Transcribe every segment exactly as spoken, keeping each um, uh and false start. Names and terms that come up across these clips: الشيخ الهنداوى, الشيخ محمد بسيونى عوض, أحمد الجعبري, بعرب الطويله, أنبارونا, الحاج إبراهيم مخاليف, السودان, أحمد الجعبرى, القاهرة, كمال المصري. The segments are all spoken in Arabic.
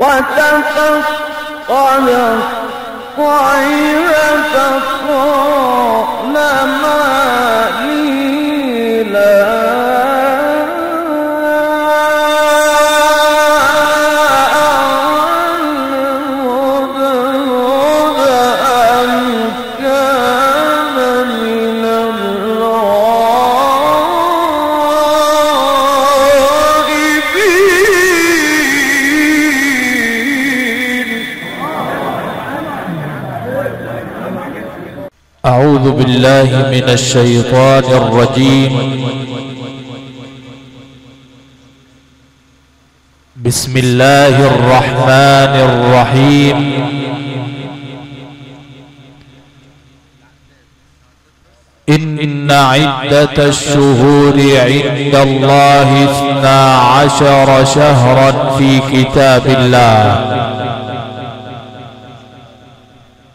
وتفقد الطير تفقد ما لي لا أعوذ بالله من الشيطان الرجيم. بسم الله الرحمن الرحيم. إن عدة الشهور عند الله اثنا عشر شهرا في كتاب الله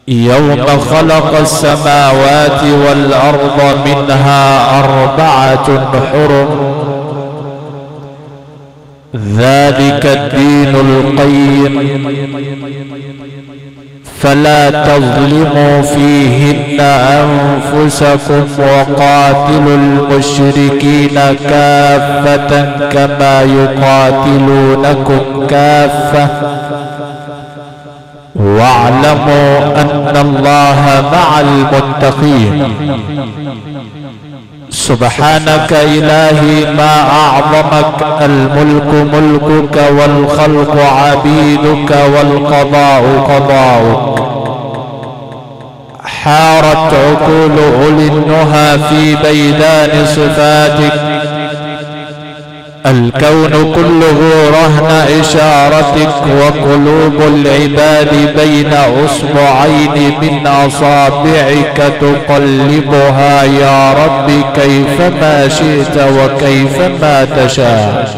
يوم خلق السماوات والأرض منها أربعة حرم ذلك الدين القيم فلا تظلموا فيهن أنفسكم وقاتلوا المشركين كافة كما يقاتلونكم كافة واعلموا أن الله مع المتقين. سبحانك إلهي ما أعظمك، الملك ملكك والخلق عبيدك والقضاء قضاؤك، حارت عقول أولي النهى في بيدان صفاتك، الكون كله رهن إشارتك، وقلوب العباد بين أصبعين من أصابعك تقلبها يا رب كيفما شئت وكيفما تشاء.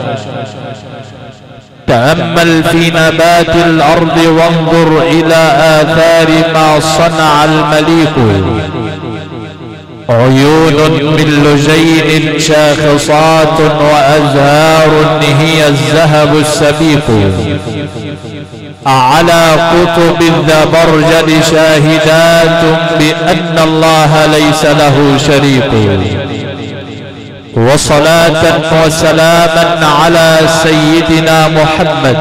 تأمل في نبات الأرض وانظر إلى آثار ما صنع المليك، عيون من لجين شاخصات وأزهار هي الذهب السبيق، على قطب الذبرجد شاهدات بأن الله ليس له شريك. وصلاة وسلاما على سيدنا محمد،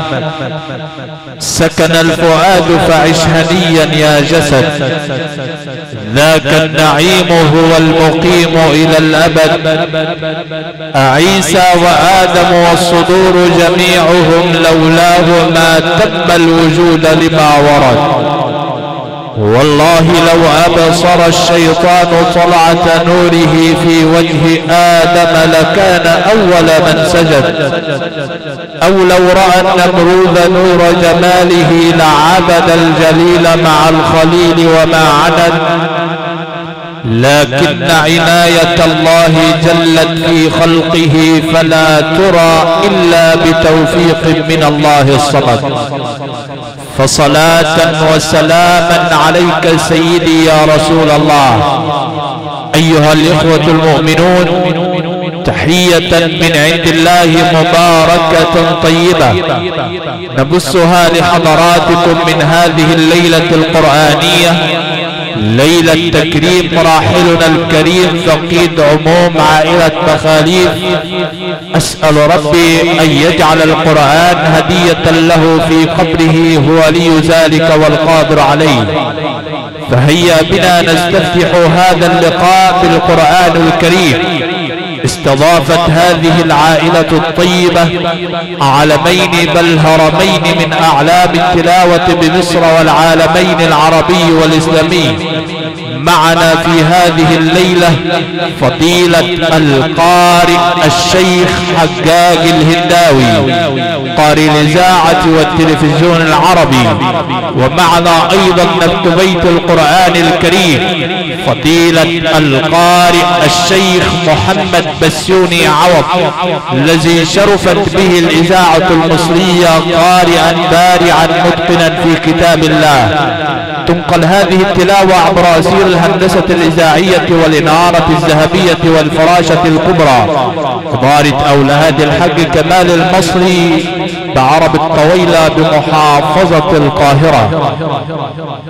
سكن الفؤاد فعش هنيا يا جسد، ذاك النعيم هو المقيم إلى الأبد. عيسى وآدم والصدور جميعهم لولاه ما تم الوجود لما ورد. والله لو أبصر الشيطان طلعة نوره في وجه آدم لكان أول من سجد، أو لو رأى النمرود نور جماله لعبد الجليل مع الخليل وما عند، لكن عناية الله جلت في خلقه فلا ترى إلا بتوفيق من الله الصمد. فصلاة وسلاما عليك سيدي يا رسول الله. أيها الإخوة المؤمنون، تحية من عند الله مباركة طيبة نبثها لحضراتكم من هذه الليلة القرآنية، ليلة تكريم مراحلنا الكريم فقيد عموم عائلة مخاليف. أسأل ربي أن يجعل القرآن هدية له في قبره، هو لي ذلك والقادر عليه. فهيا بنا نستفتح هذا اللقاء بالقرآن الكريم. استضافت هذه العائلة الطيبة عالمين بل هرمين من أعلام التلاوة بمصر والعالمين العربي والإسلامي. معنا في هذه الليلة فضيلة القارئ الشيخ حجاج الهنداوي قارئ الإذاعة والتلفزيون العربي، ومعنا أيضا نكتب بيت القرآن الكريم فضيلة القارئ الشيخ محمد بسيونى عوض الذي شرفت به الإذاعة المصرية قارئا بارعا متقنا في كتاب الله. تنقل هذه التلاوة عبر أسير الهندسة الإذاعية والإنارة الذهبية والفراشة الكبرى، إدارة أولاد الحج كمال المصري بعرب الطويلة بمحافظة القاهرة.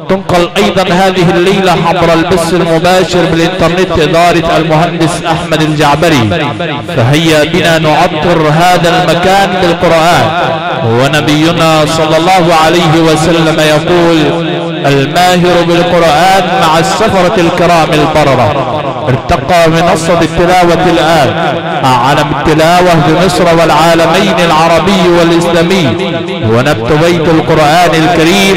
تنقل أيضا هذه الليلة عبر البث المباشر بالإنترنت إدارة المهندس أحمد الجعبري، فهيا بنا نعطر هذا المكان بالقرآن. ونبينا صلى الله عليه وسلم يقول: الماهر بالقرآن مع السفرة الكرام البررة. ارتقى منصة التلاوة الآن عالم التلاوة بمصر والعالمين العربي والإسلامي، ونبت بيت القرآن الكريم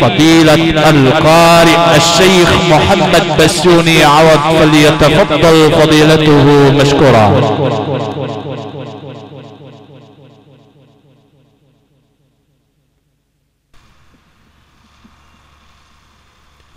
فضيلة القارئ الشيخ محمد بسيونى عوض، فليتفضل فضيلته مشكورا.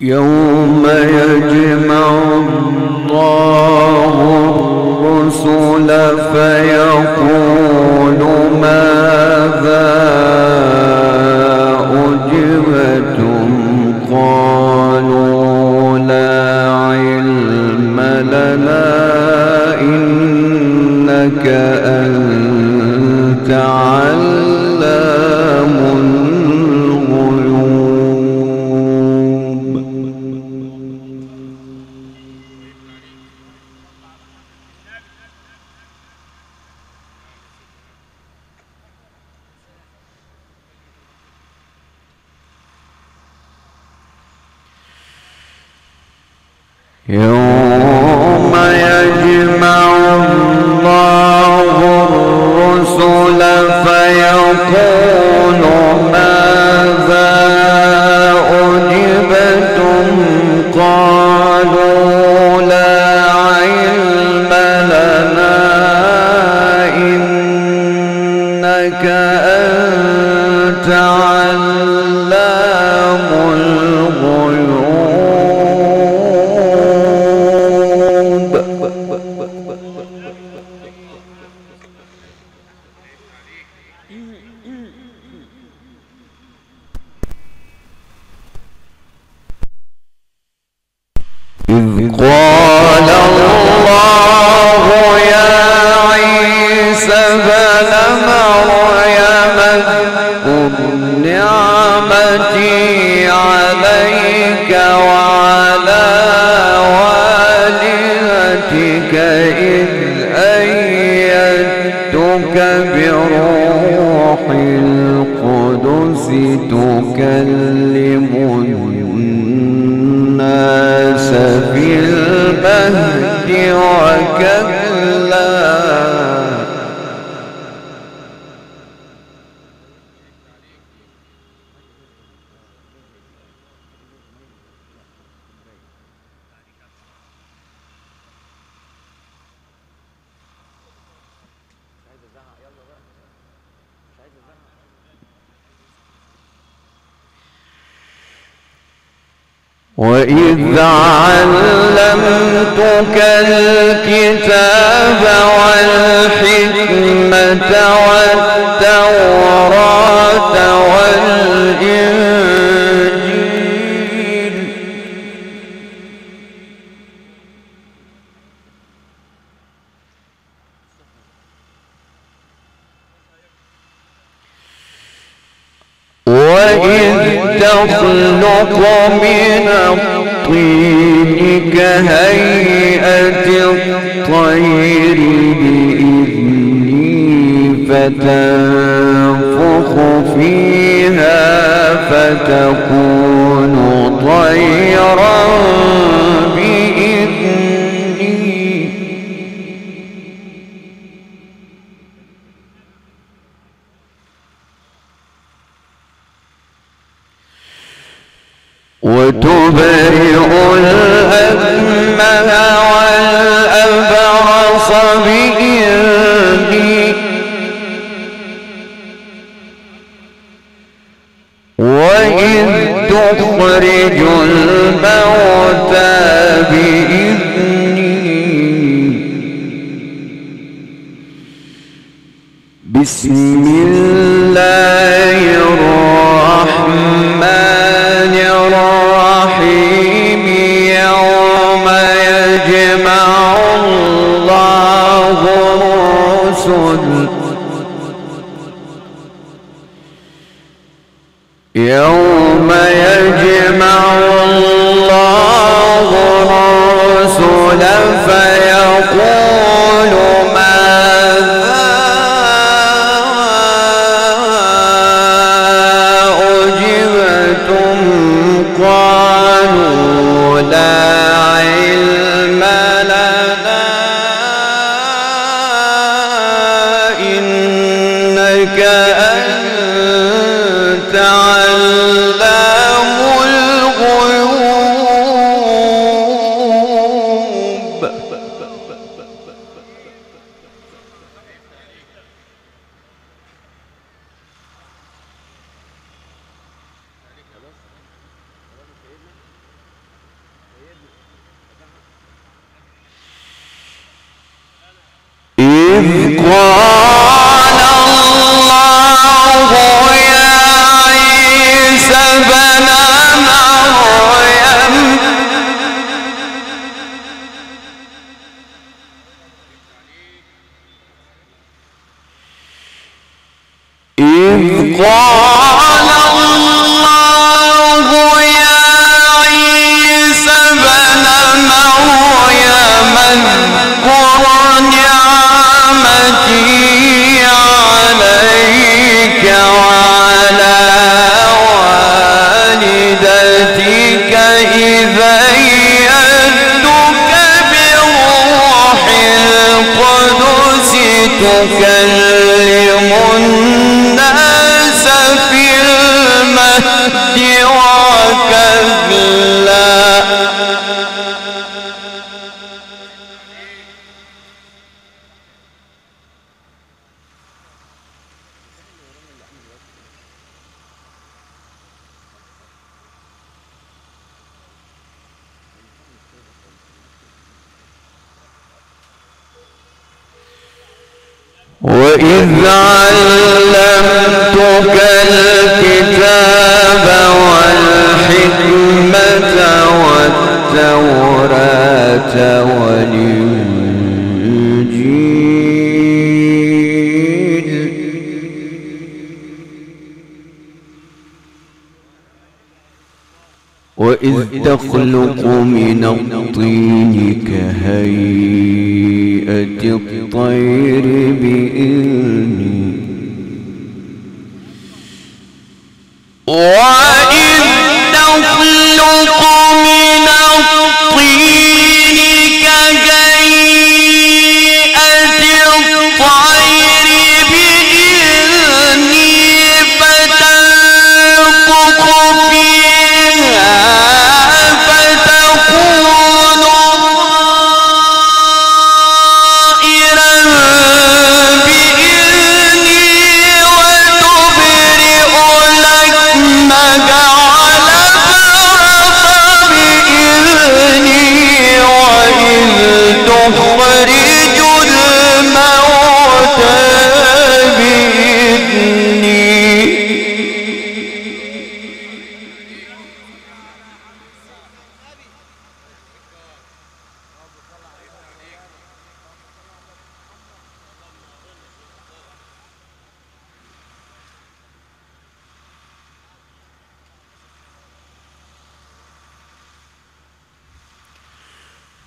يوم يجمع الله الرسل فيقول ماذا أجبتم، قالوا لا علم لنا إنك أنت علام. يوم يجمع الله الرسل فيقول ماذا أجبتم، قالوا لا علم لنا إنك أنت علام الغيوب. قال الله يا عيسى ابن مريم اذكر نعمتي عليك وعلى والدتك إذ أيدتك بروح القدس تكلم الناس في المهد وكلا وإذ علمتك الكتاب والحكمة والتوراة والإنجيل. وإذ تخلق من الطين كهيئة الطير بإذني فتنفخ فيها فتكون طيرا بإذني وتبرئ الأكمه والأبرص بإذني وإذ تخرج الموتى بإذني. بسم الله الرحمن الرحيم. يوم يجمع الله الرسل يوم يجمع الله الرسل فيقول ماذا أجبتم قالوا لا علم لنا إنك أنت تكلم الناس في المهد وكهلا وإذ علمتك الكتاب والحكمة والتوراة والإنجيل وإذ تخلق من الطين كهيئة الطير الطير بإذني وإذ تخلق من الطين كهيئة الطير بإذني فتنفخ فيها تخرج الموتى بإذني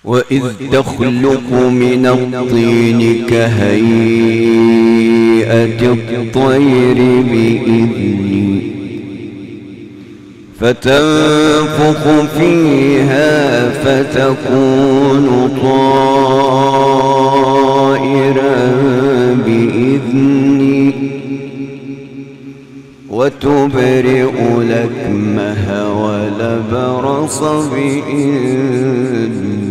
وإذ تخلق من الطين كهيئة هيئة الطير بإذني فتنفخ فيها فتكون طائرا بإذني وتبرئ لكمها ولبرص بإذني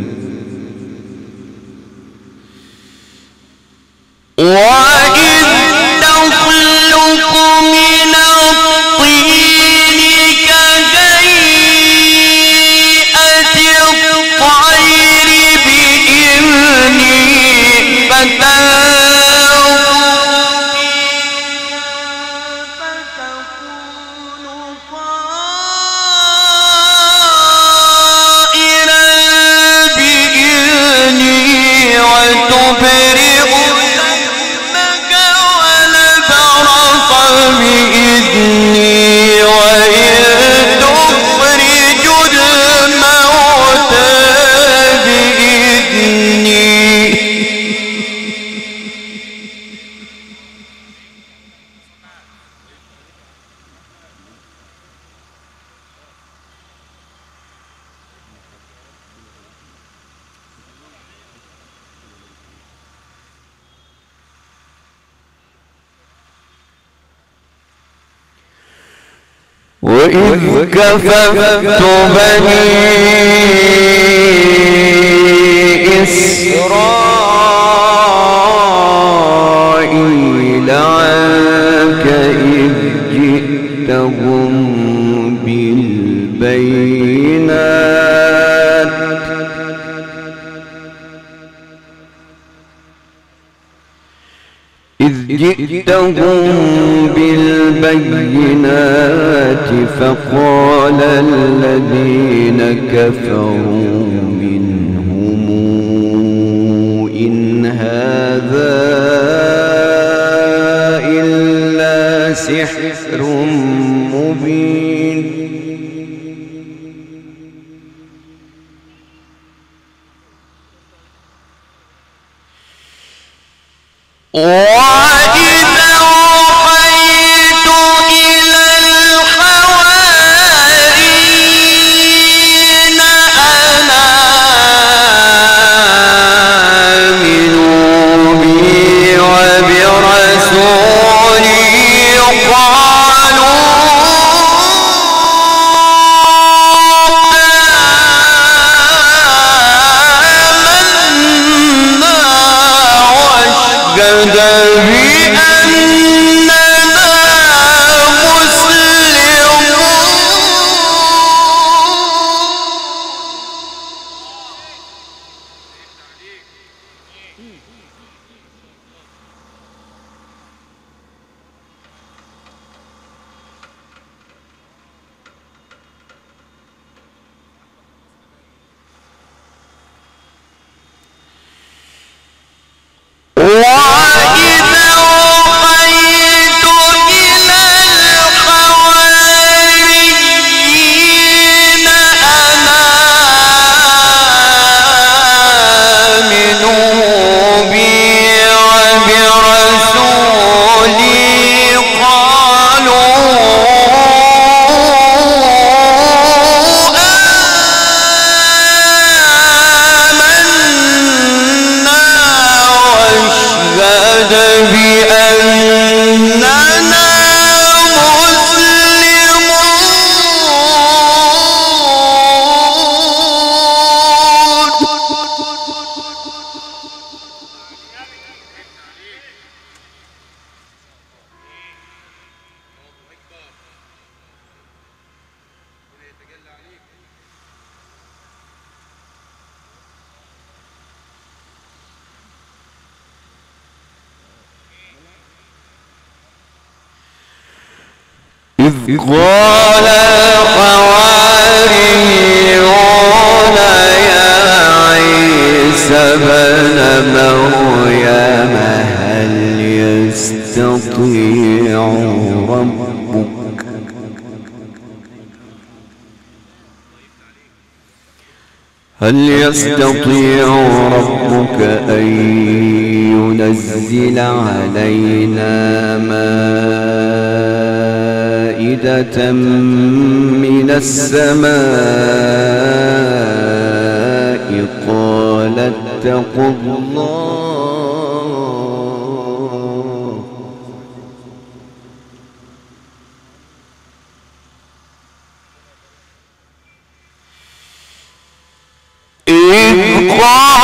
وإذ نخلق من الطين كهيئة الطير بإذني فتكون طائرا بإذني وتبرئ بإذني وإذ تخرج الموتى بإذني وإذ كففت بني إسرائيل عنك إذ جئتهم بالبينات إذ جئتهم بالبينات فقال الذين كفروا منهم إن هذا إلا سحر مبين إذ قال الحواريون يا عيسى ابن مريم هل يستطيع ربك هل يستطيع ربك أن لينزل علينا مائدة من السماء. قال اتقوا الله. إذ قال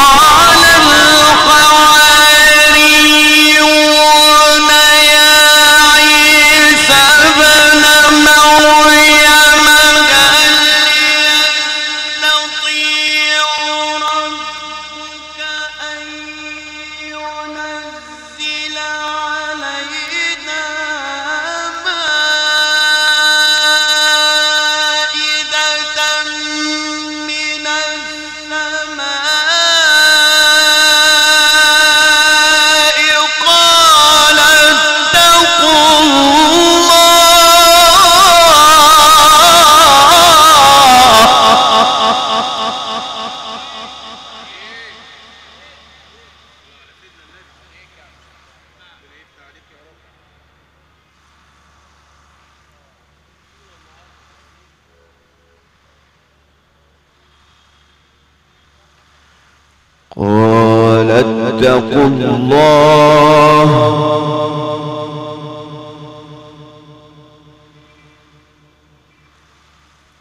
قال اتقوا الله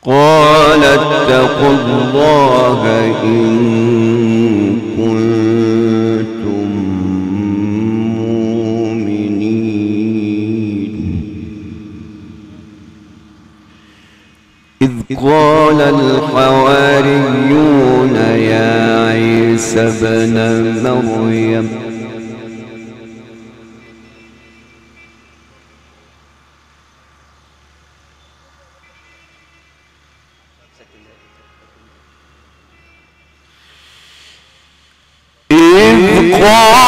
قال اتقوا الله إن كنتم مؤمنين. إذ قال الحواريون يا عيسى ابن مريم إذ قال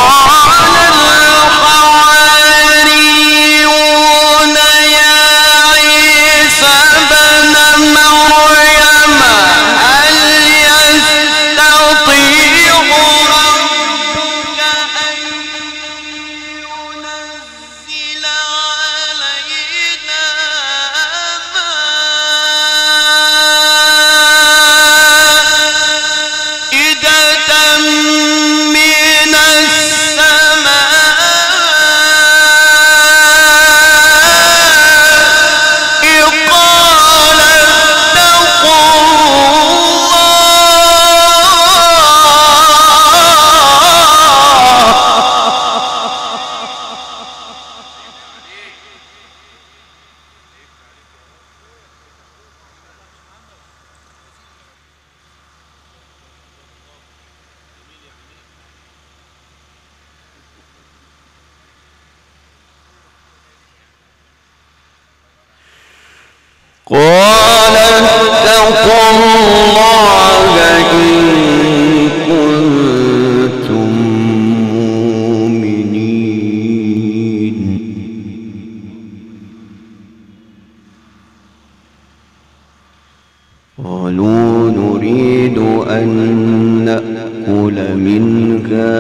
قال اتقوا الله إن كنتم مؤمنين. قالوا نريد أن نأكل منها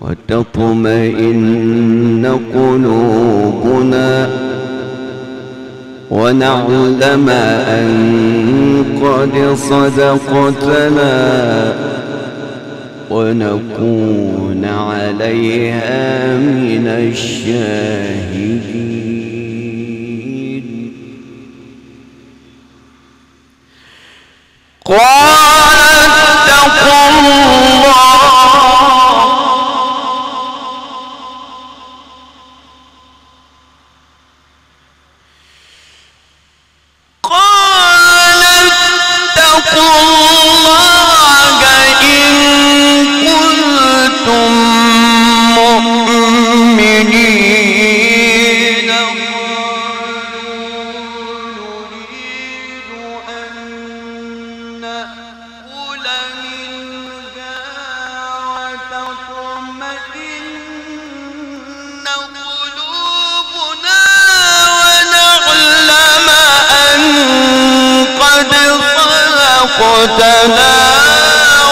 وتطمئن قلوبنا ونعلم أن قد صدقتنا ونكون عليها من الشاهدين. قال اتقوا الله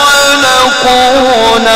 ونكون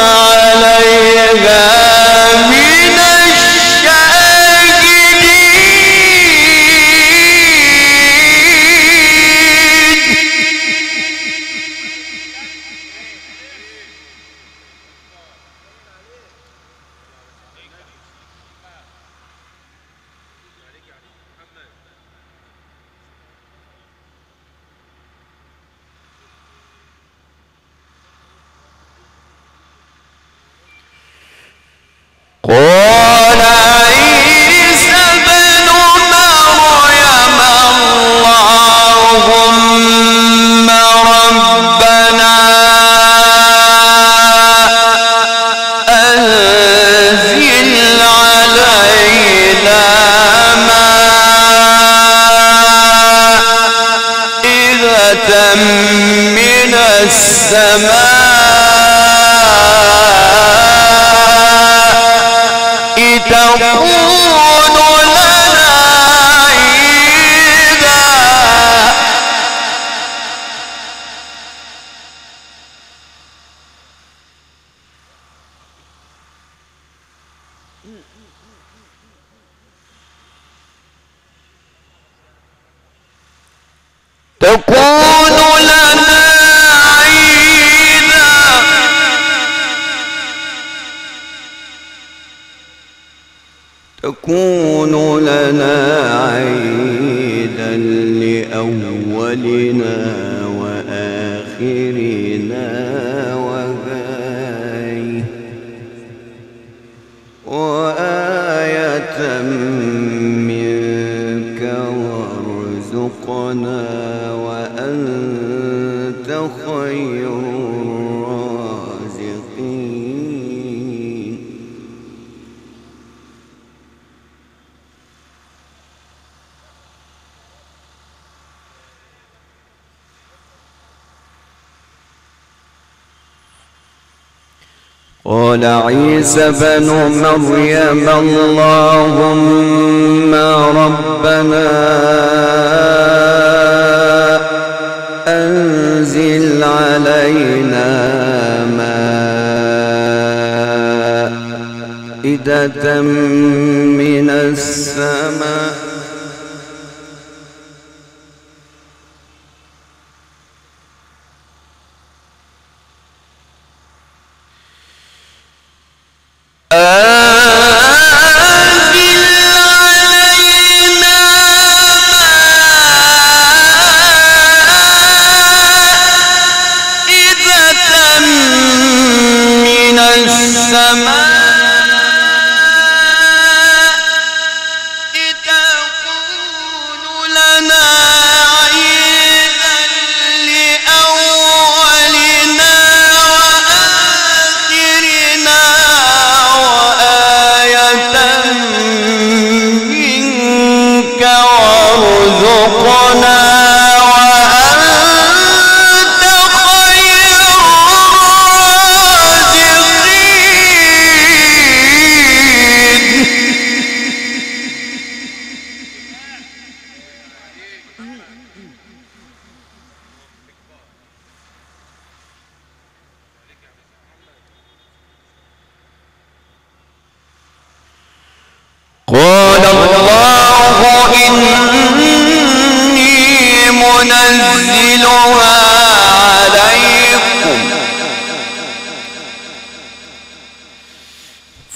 تكون لنا عيدا لأولنا وآخرنا وغاية وآية منك وارزقنا وأنت خير قال عيسى بن مريم اللهم ربنا أنزل علينا مائدة من السماء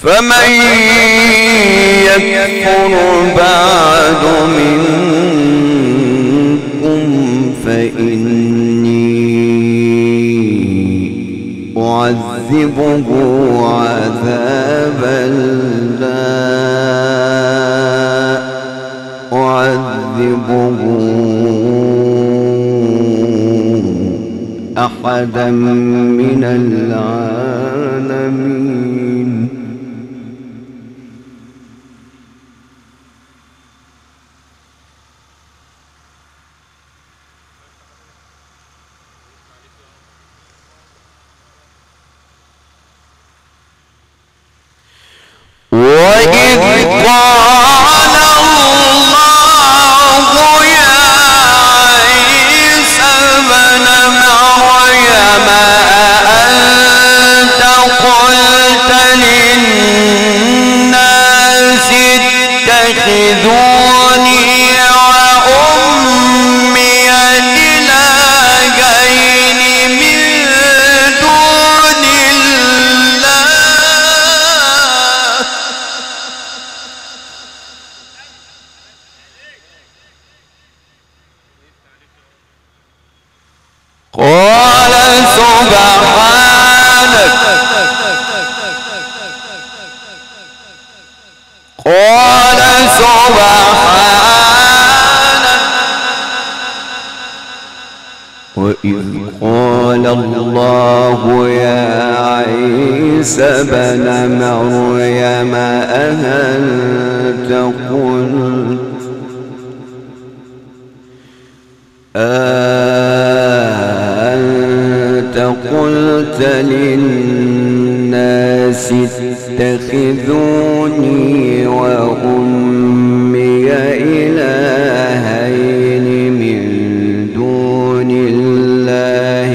فمن يكفر بعد منكم فإني أعذبه عذابا لا أعذبه أحدا من العالمين قلت سبحانك قال سبحانك وإذ قال الله يا عيسى بن مريم أأنت قلت أأنت قلت للناس اتخذوني وأمي إلهين من دون الله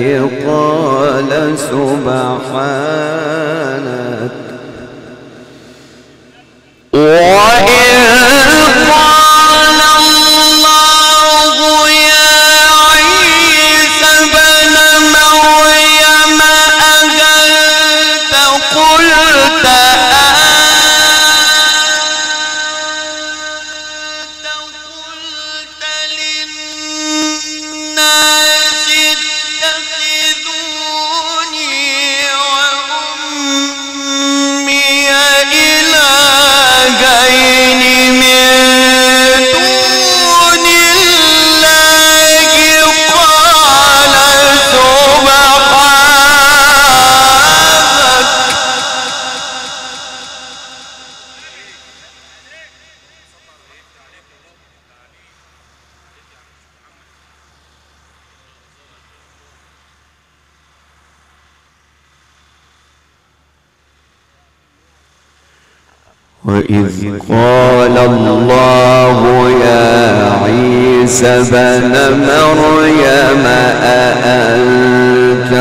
قال سبحانك وإذ قال الله يا عيسى بن مريم أأنت قلت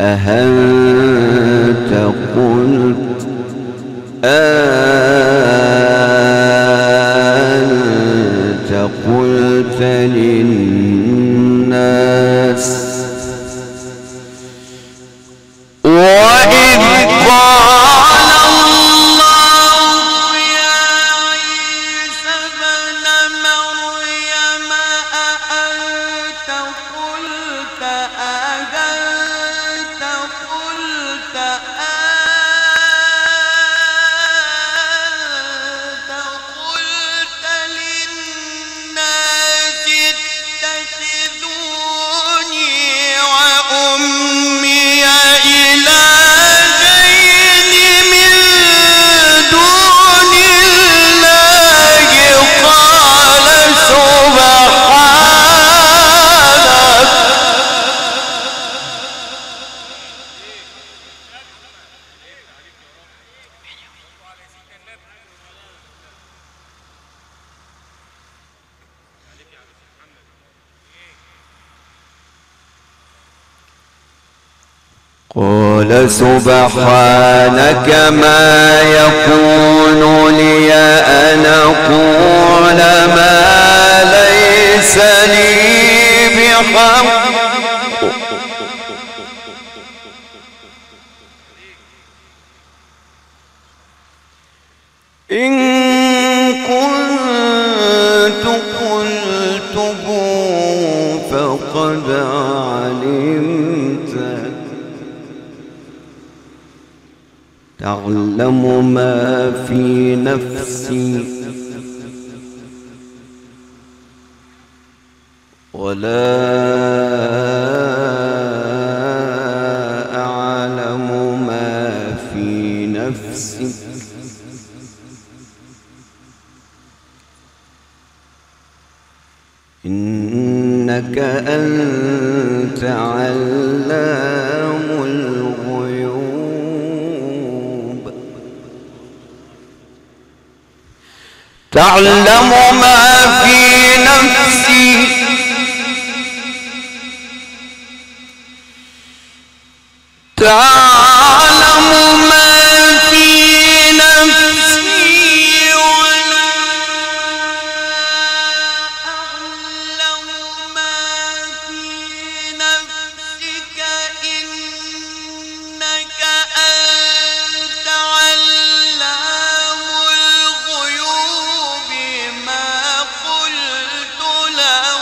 أأنت قلت أأنت قلت للناس قال سبحانك ما يكون لي أن أقول ما ليس لي بحق إن كنت قلته فقد علمت تعلم ما في نفسي ولا أعلم ما في نفسي إنك أنت علام تعلم ما في نفسي تعلم ما في نفسي ولا أعلم ما في نفسك إنك أنت علام بما قلت له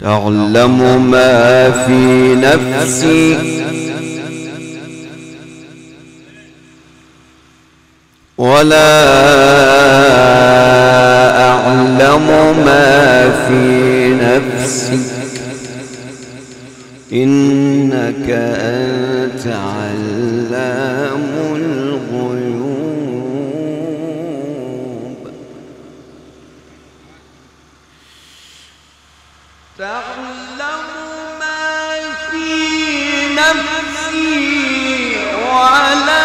تعلم ما في نفسي ولا أعلم ما في نفسك إنك أنت علام الغيوب. تعلم ما في نفسي ولا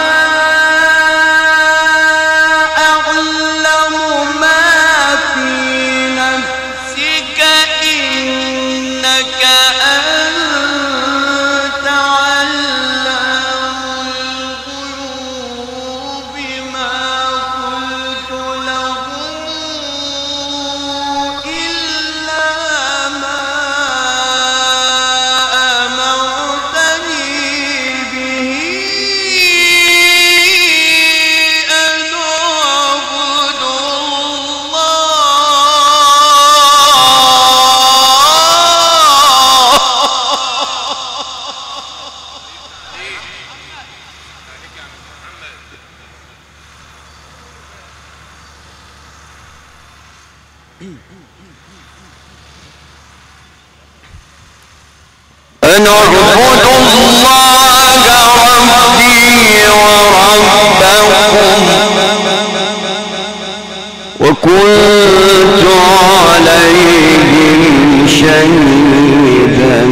وكنت عليهم شهيدا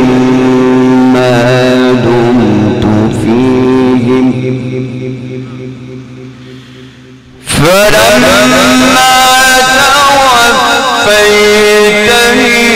ما دمت فيهم فلما توفيتني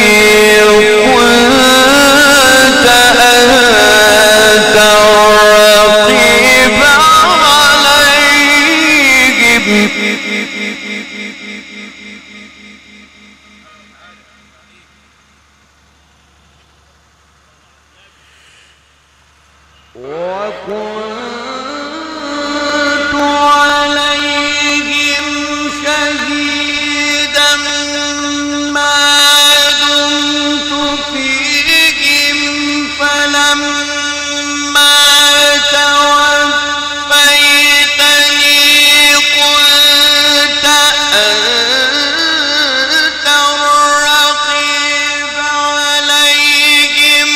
كنت أنت الرقيب عليهم.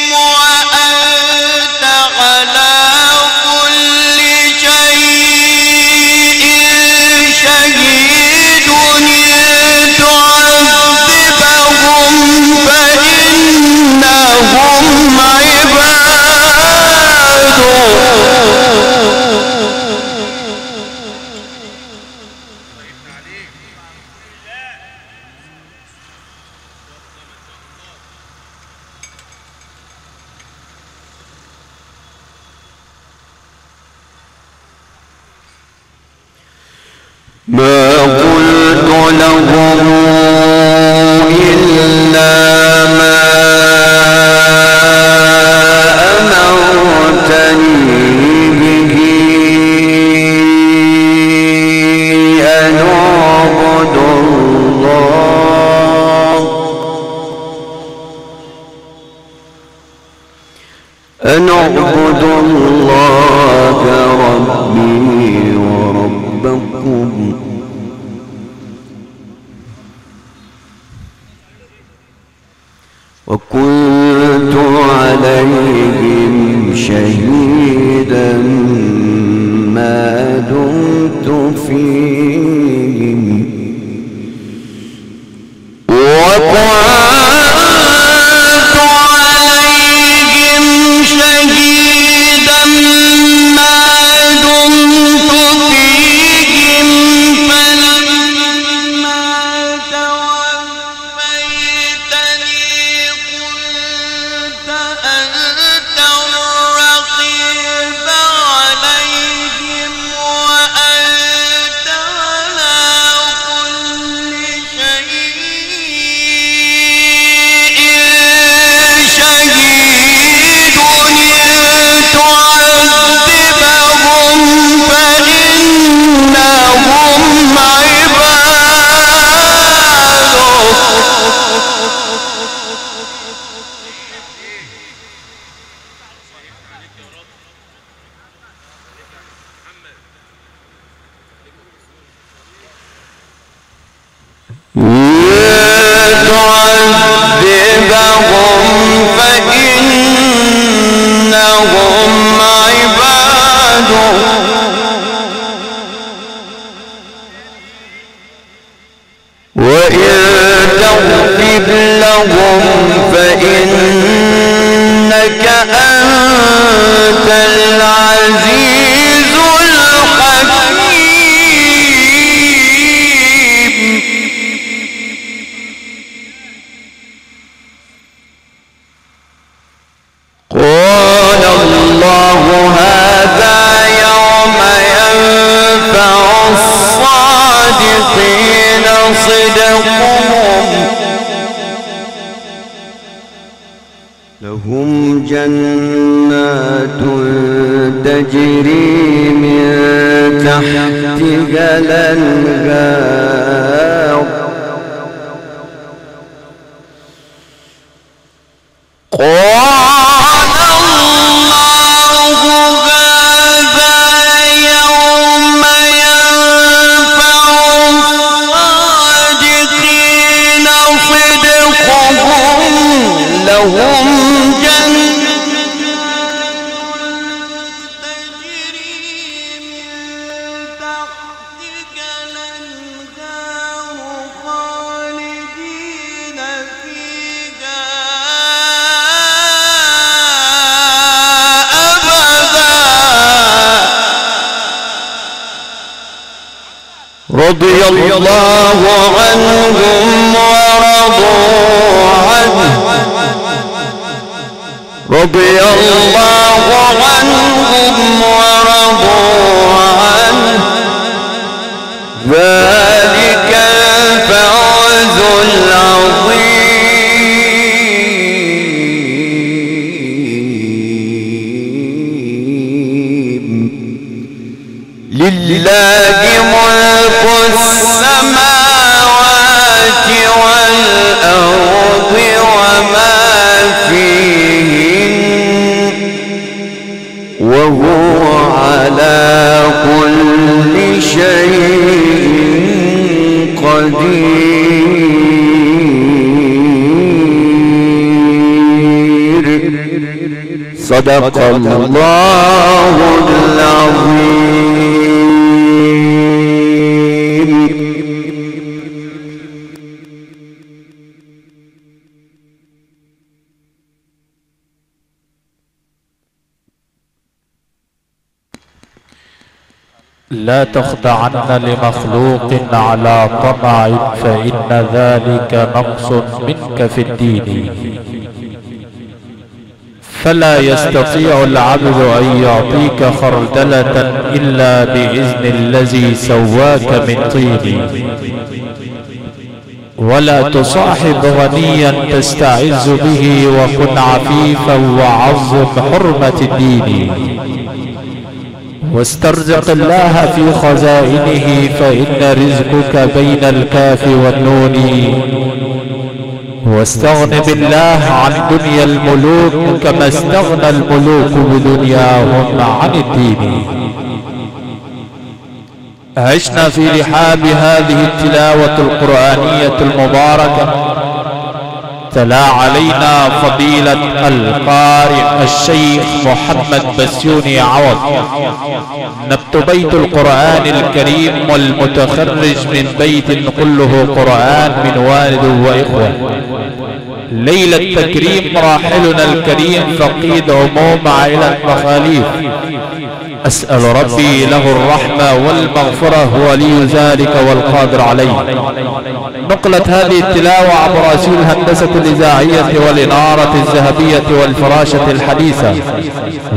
ما قلت لهم إلا ما أمرتني به أن أعبد الله أن أعبد الله ربي وربكم. وكنت عليهم شهيدا ما دمت فيهم وكنت عليهم شهيدا ما دمت فيهم فلما توفيتني أنت الرقيب عليهم وأنت صدق الله العظيم. لا تخضعن لمخلوق على طمع فإن ذلك نقص منك في الدين، فلا يستطيع العبد أن يعطيك خردلة إلا بإذن الذي سواك من طين. ولا تصاحب غنيا تستعز به، وكن عفيفا وعظم حرمة الدين، واسترزق الله في خزائنه فإن رزقك بين الكاف والنون. واستغن بالله عن دنيا الملوك كما استغنى الملوك بدنياهم عن الدين. عشنا في رحاب هذه التلاوة القرآنية المباركة. تلا علينا فضيلة القارئ الشيخ محمد بسيونى عوض نبت بيت القرآن الكريم، والمتخرج من بيت كله قرآن من والد وإخوة. ليلة التكريم راحلنا الكريم فقيد عموم عائلة مخاليف، أسأل ربي له الرحمة والمغفرة، هو لي ذلك والقادر عليه. نقلت هذه التلاوة عبر أسير الهندسة الإذاعية والإنارة الذهبية والفراشة الحديثة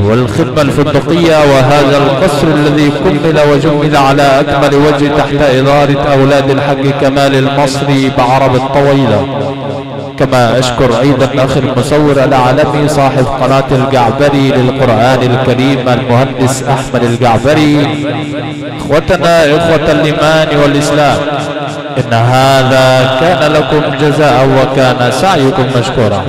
والخدمة الفندقية، وهذا القصر الذي كمل وجمل على أكمل وجه تحت إدارة أولاد الحق كمال المصري بعرب الطويلة. كما أشكر أيضا أخي المصور العالمي صاحب قناة الجعبري للقرآن الكريم المهندس أحمد الجعبري. إخوتنا إخوة الإيمان والإسلام، إن هذا كان لكم جزاء وكان سعيكم مشكورا.